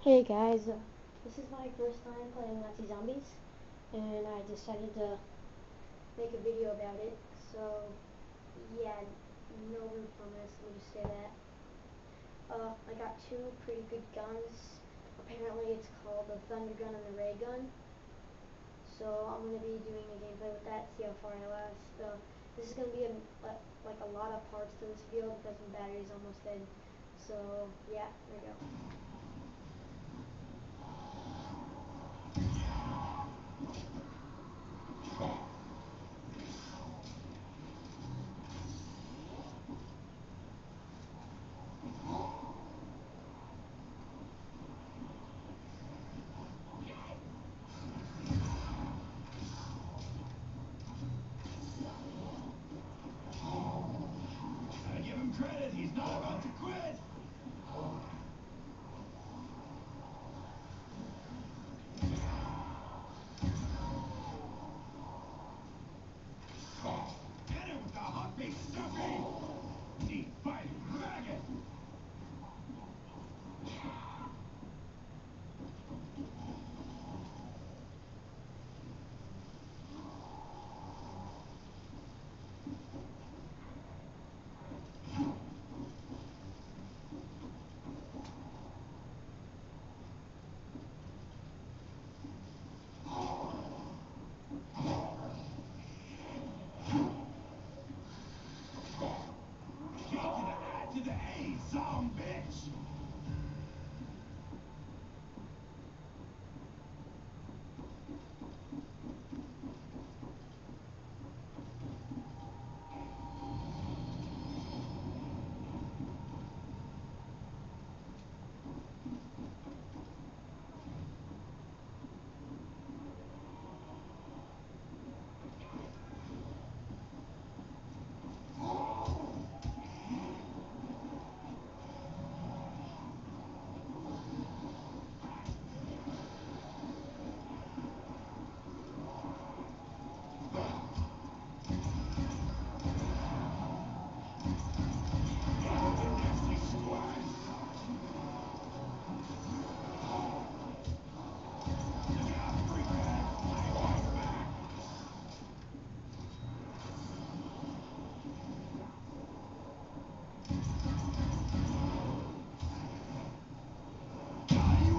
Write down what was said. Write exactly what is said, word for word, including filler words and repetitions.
Hey guys, uh, this is my first time playing Nazi Zombies, and I decided to make a video about it, so yeah, no room for mess, let me just say that. Uh, I got two pretty good guns. Apparently it's called the Thunder Gun and the Ray Gun, so I'm going to be doing a gameplay with that, see how far I last. So this is going to be a, like a lot of parts to this video because my battery's almost dead, so yeah, there we go. Credit, he's not about to quit! Get him with the hot beef stuffing! Deep fighting dragon! Zombie bitch!